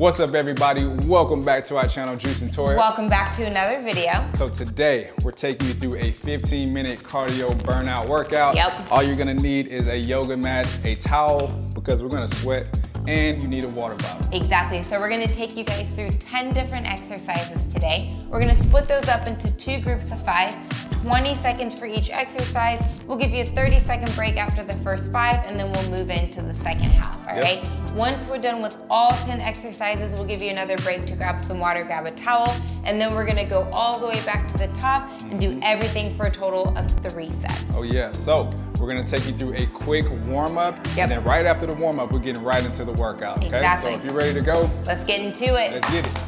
What's up, everybody? Welcome back to our channel, Juice and Toya. Welcome back to another video. So today, we're taking you through a 15-minute cardio burnout workout. Yep. All you're gonna need is a yoga mat, a towel, because we're gonna sweat, and you need a water bottle. Exactly, so we're gonna take you guys through 10 different exercises today. We're gonna split those up into 2 groups of 5, 20 seconds for each exercise. We'll give you a 30-second break after the first 5, and then we'll move into the second half, all right? Once we're done with all 10 exercises, we'll give you another break to grab some water, grab a towel, and then we're gonna go all the way back to the top and do everything for a total of 3 sets. Oh yeah, so we're gonna take you through a quick warm-up, and then right after the warm-up, we're getting right into the workout, okay? Exactly. So if you're ready to go, let's get into it. Let's get it.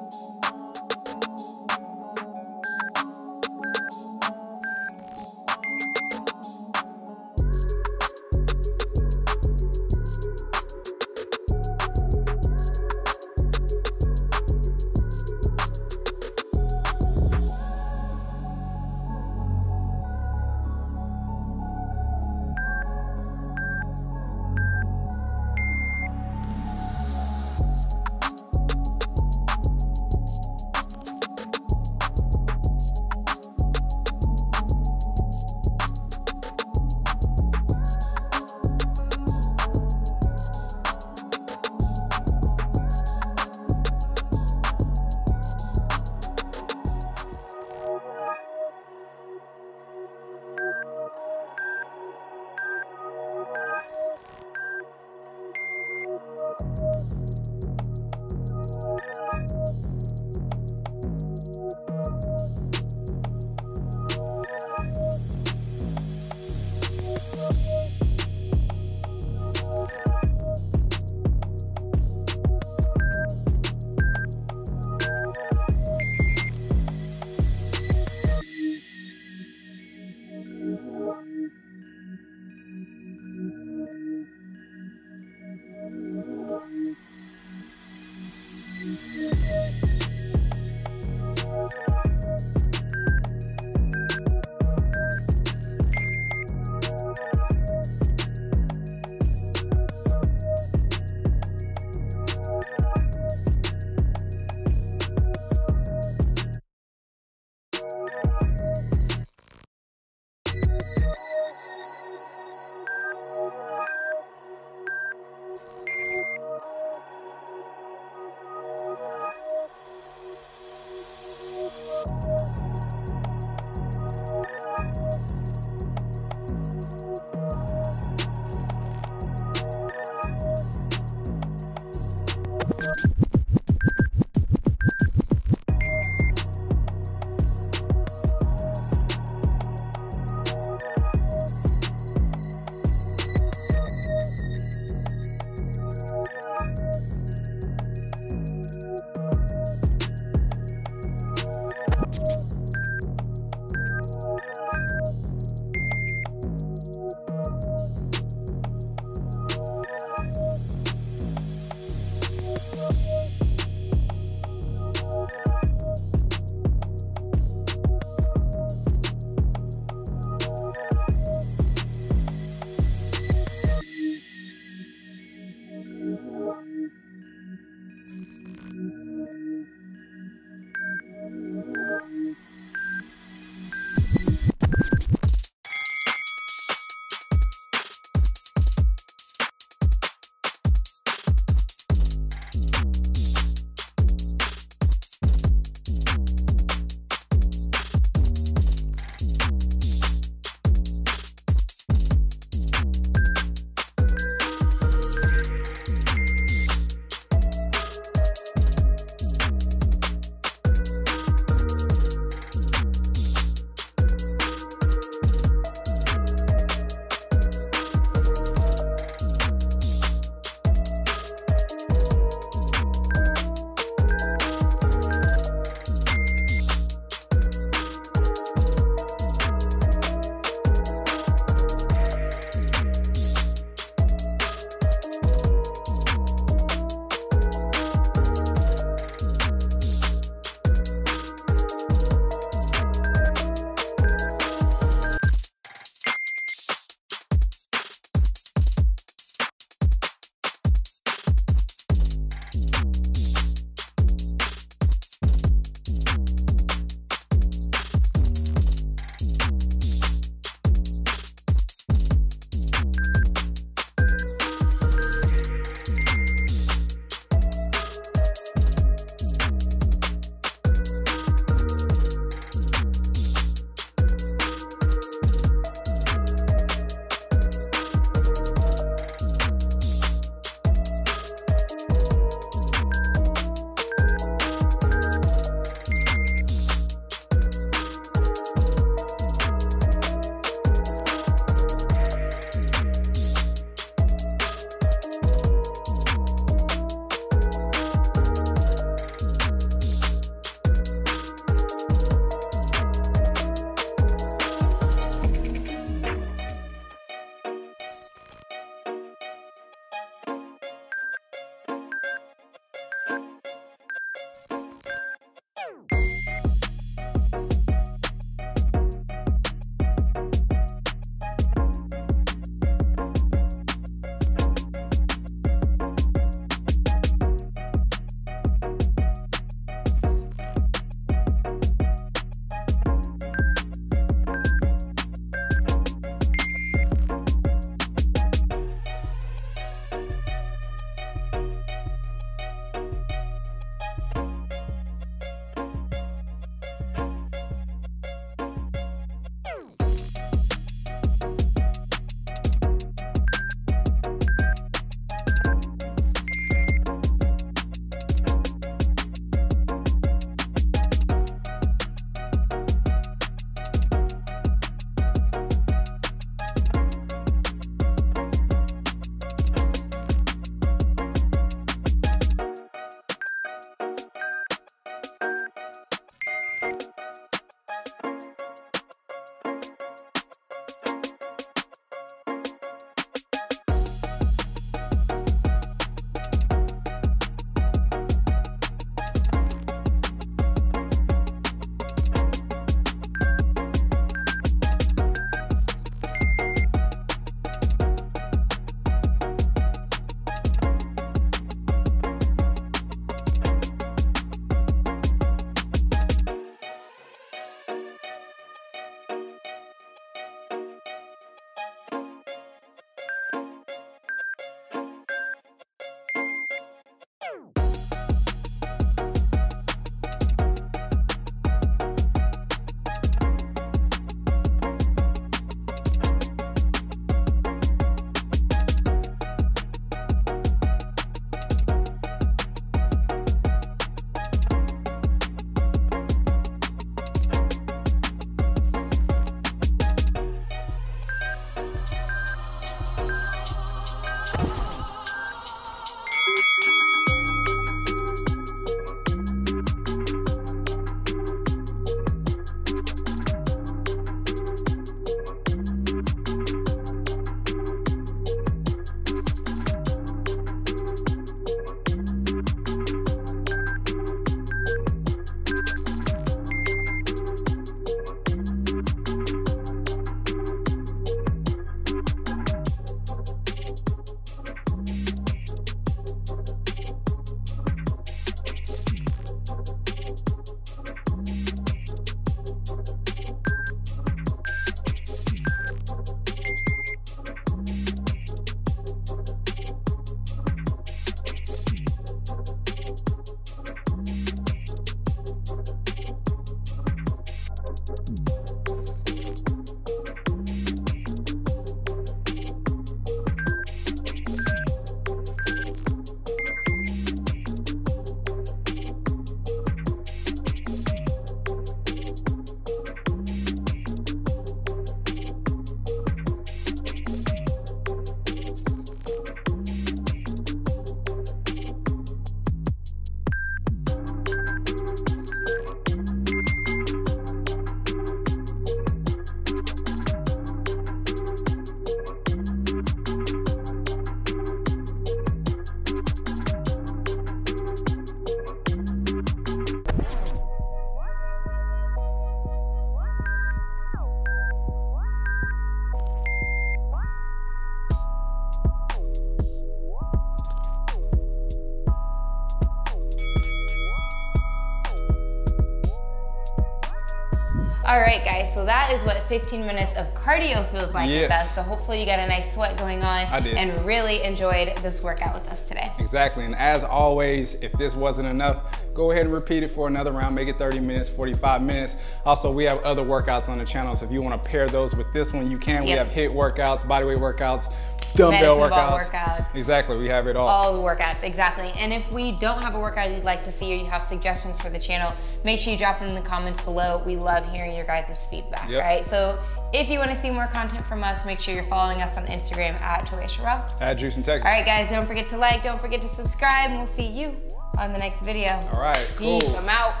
All right, guys, so that is what 15 minutes of cardio feels like with us. So hopefully you got a nice sweat going on and really enjoyed this workout with us today. Exactly, and as always, if this wasn't enough, go ahead and repeat it for another round, make it 30 minutes, 45 minutes. Also, we have other workouts on the channel, so if you wanna pair those with this one, you can. We have HIIT workouts, bodyweight workouts, dumbbell workouts. Exactly, we have it all. All the workouts, exactly. And if we don't have a workout you'd like to see or you have suggestions for the channel, make sure you drop them in the comments below. We love hearing your guys' feedback, right? So if you want to see more content from us, make sure you're following us on Instagram at Toya Cherrelle. At Juice in Texas. All right, guys, don't forget to like, don't forget to subscribe, and we'll see you on the next video. All right, cool. Peace, I'm out.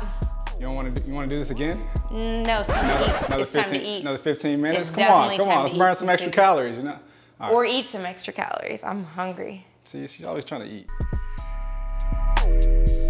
You don't want to? You want to do this again? No, it's time to eat. It's time to eat. Another 15 minutes? Come on, come on. Let's burn some extra calories, you know? Right. Or eat some extra calories. I'm hungry. See, she's always trying to eat.